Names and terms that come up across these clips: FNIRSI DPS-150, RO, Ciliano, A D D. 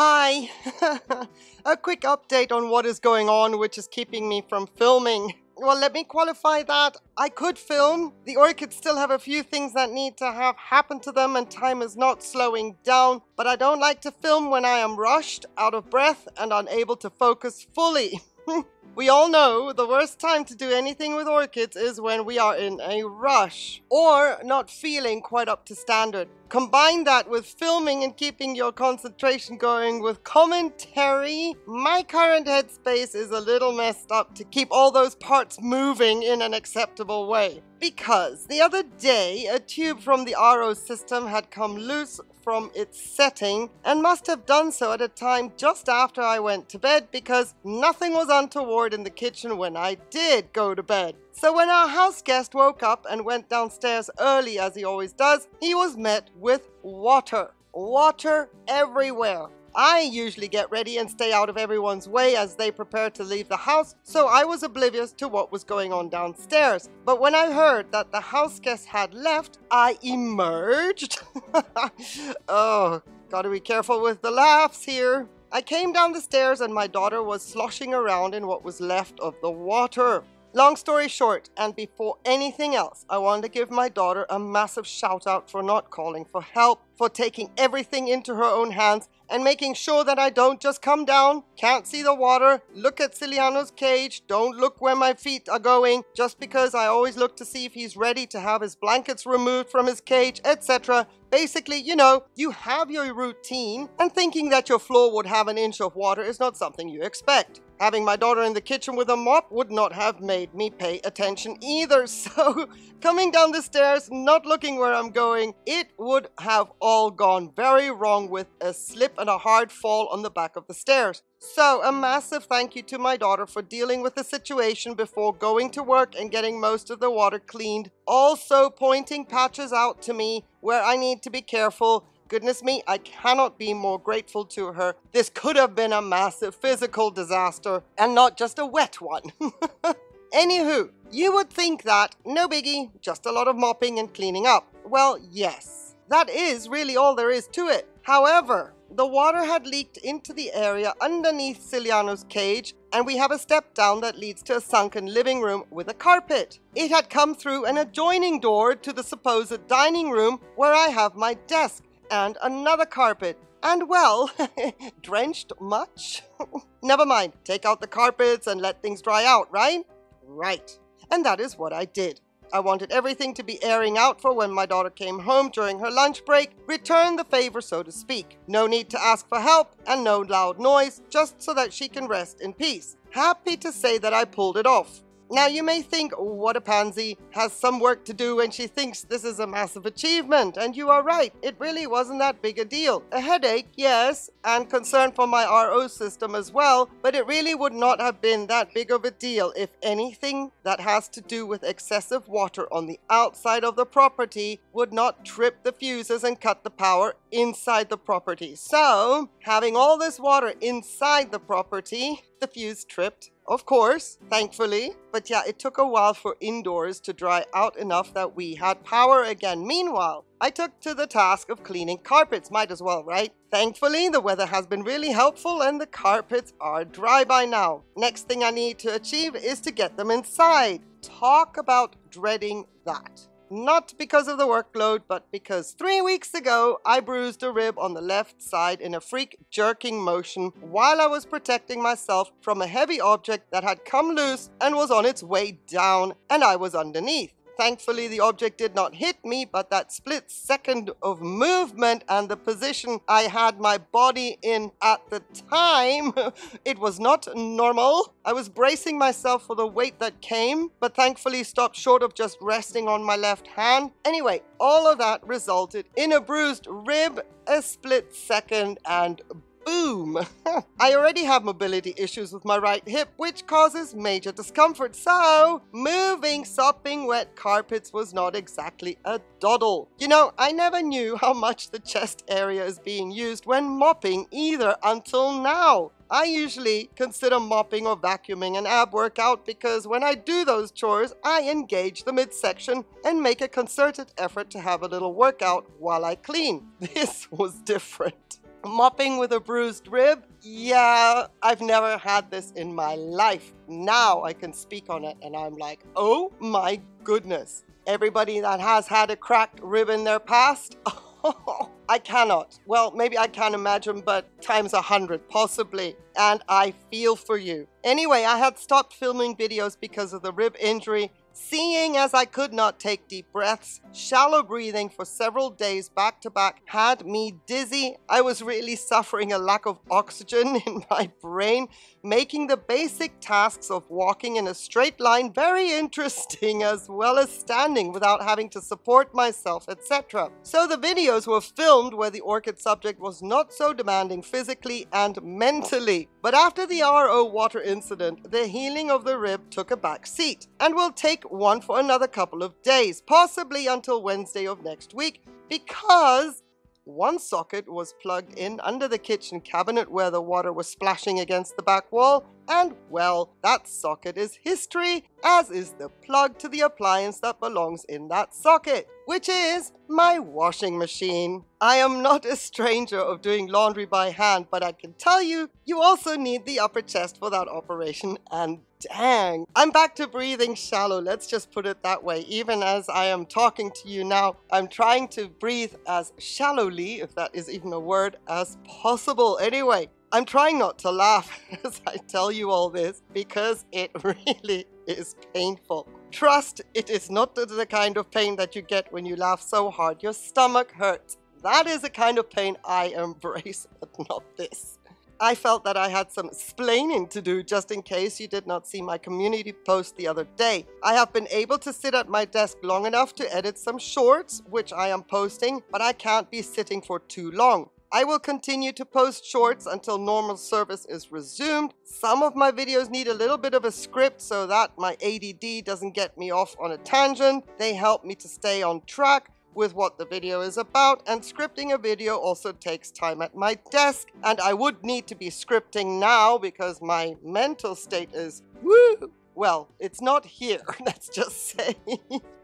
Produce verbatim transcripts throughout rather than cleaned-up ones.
Hi! A quick update on what is going on, which is keeping me from filming. Well, let me qualify that. I could film. The orchids still have a few things that need to have happen to them, and time is not slowing down. But I don't like to film when I am rushed, out of breath, and unable to focus fully. We all know the worst time to do anything with orchids is when we are in a rush or not feeling quite up to standard. Combine that with filming and keeping your concentration going with commentary. My current headspace is a little messed up to keep all those parts moving in an acceptable way. Because the other day, a tube from the R O system had come loose from its setting and must have done so at a time just after I went to bed, because nothing was untoward in the kitchen when I did go to bed. So when our house guest woke up and went downstairs early, as he always does, he was met with water. Water everywhere. I usually get ready and stay out of everyone's way as they prepare to leave the house, so I was oblivious to what was going on downstairs. But when I heard that the house guest had left, I emerged. Oh, gotta be careful with the laughs here. I came down the stairs and my daughter was sloshing around in what was left of the water. Long story short, and before anything else, I want to give my daughter a massive shout out for not calling for help, for taking everything into her own hands and making sure that I don't just come down, can't see the water, look at Ciliano's cage, don't look where my feet are going, just because I always look to see if he's ready to have his blankets removed from his cage, et cetera. Basically, you know, you have your routine, and thinking that your floor would have an inch of water is not something you expect. Having my daughter in the kitchen with a mop would not have made me pay attention either. So coming down the stairs, not looking where I'm going, it would have all gone very wrong with a slip and a hard fall on the back of the stairs. So a massive thank you to my daughter for dealing with the situation before going to work and getting most of the water cleaned. Also pointing patches out to me where I need to be careful. Goodness me, I cannot be more grateful to her. This could have been a massive physical disaster and not just a wet one. Anywho, you would think that, no biggie, just a lot of mopping and cleaning up. Well, yes, that is really all there is to it. However, the water had leaked into the area underneath Ciliano's cage, and we have a step down that leads to a sunken living room with a carpet. It had come through an adjoining door to the supposed dining room where I have my desk, and another carpet, and well, drenched much? Never mind, take out the carpets and let things dry out, right? Right. And that is what I did. I wanted everything to be airing out for when my daughter came home during her lunch break, return the favor, so to speak. No need to ask for help, and no loud noise, just so that she can rest in peace. Happy to say that I pulled it off. Now you may think, what a pansy, has some work to do and she thinks this is a massive achievement, and you are right, it really wasn't that big a deal. A headache, yes, and concern for my R O system as well, but it really would not have been that big of a deal if anything that has to do with excessive water on the outside of the property would not trip the fuses and cut the power inside the property. So, having all this water inside the property, the fuse tripped. Of course, thankfully, but yeah, it took a while for indoors to dry out enough that we had power again. Meanwhile, I took to the task of cleaning carpets. Might as well, right? Thankfully, the weather has been really helpful and the carpets are dry by now. Next thing I need to achieve is to get them inside. Talk about dreading that. Not because of the workload, but because three weeks ago, I bruised a rib on the left side in a freak jerking motion while I was protecting myself from a heavy object that had come loose and was on its way down, and I was underneath. Thankfully, the object did not hit me, but that split second of movement and the position I had my body in at the time, it was not normal. I was bracing myself for the weight that came, but thankfully stopped short of just resting on my left hand. Anyway, all of that resulted in a bruised rib, a split second, and boom! I already have mobility issues with my right hip, which causes major discomfort, so moving sopping wet carpets was not exactly a doddle. You know, I never knew how much the chest area is being used when mopping either until now. I usually consider mopping or vacuuming an ab workout because when I do those chores, I engage the midsection and make a concerted effort to have a little workout while I clean. This was different. Mopping with a bruised rib? Yeah, I've never had this in my life. Now I can speak on it and I'm like, oh my goodness. Everybody that has had a cracked rib in their past, I cannot. Well, maybe I can imagine, but times a hundred possibly. And I feel for you. Anyway, I had stopped filming videos because of the rib injury, seeing as I could not take deep breaths. Shallow breathing for several days back to back had me dizzy. I was really suffering a lack of oxygen in my brain, making the basic tasks of walking in a straight line very interesting, as well as standing without having to support myself, et cetera. So the videos were filmed where the orchid subject was not so demanding physically and mentally. But after the R O water incident, the healing of the rib took a back seat and will take one for another couple of days, possibly until Wednesday of next week, because one socket was plugged in under the kitchen cabinet where the water was splashing against the back wall, and well, that socket is history, as is the plug to the appliance that belongs in that socket, which is my washing machine. I am not a stranger of doing laundry by hand, but I can tell you, you also need the upper chest for that operation, and dang, I'm back to breathing shallow, let's just put it that way. Even as I am talking to you now, I'm trying to breathe as shallowly, if that is even a word, as possible. Anyway, I'm trying not to laugh as I tell you all this, because it really is painful. Trust, it is not the kind of pain that you get when you laugh so hard your stomach hurts. That is a kind of pain I embrace, but not this. I felt that I had some splaining to do, just in case you did not see my community post the other day. I have been able to sit at my desk long enough to edit some shorts, which I am posting, but I can't be sitting for too long. I will continue to post shorts until normal service is resumed. Some of my videos need a little bit of a script so that my A D D doesn't get me off on a tangent. They help me to stay on track with what the video is about, and scripting a video also takes time at my desk, and I would need to be scripting now because my mental state is woo! Well, it's not here, let's just say.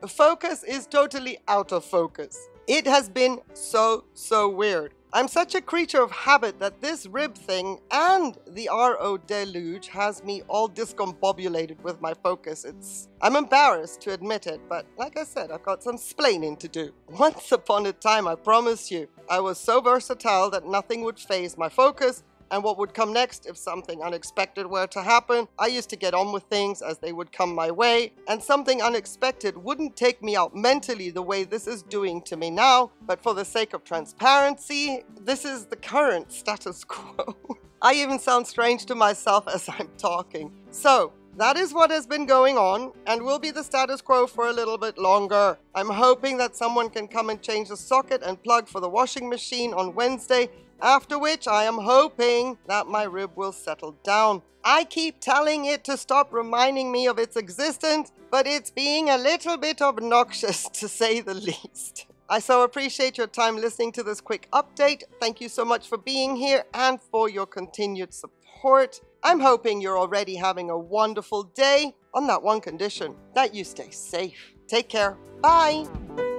Focus is totally out of focus. It has been so, so weird. I'm such a creature of habit that this rib thing and the R O deluge has me all discombobulated with my focus. It's, I'm embarrassed to admit it, but like I said, I've got some splaining to do. Once upon a time, I promise you, I was so versatile that nothing would faze my focus, and what would come next if something unexpected were to happen. I used to get on with things as they would come my way, and something unexpected wouldn't take me out mentally the way this is doing to me now, but for the sake of transparency, this is the current status quo. I even sound strange to myself as I'm talking. So, that is what has been going on and will be the status quo for a little bit longer. I'm hoping that someone can come and change the socket and plug for the washing machine on Wednesday, after which I am hoping that my rib will settle down. I keep telling it to stop reminding me of its existence, but it's being a little bit obnoxious, to say the least. I so appreciate your time listening to this quick update. Thank you so much for being here and for your continued support. I'm hoping you're already having a wonderful day, on that one condition, that you stay safe. Take care. Bye.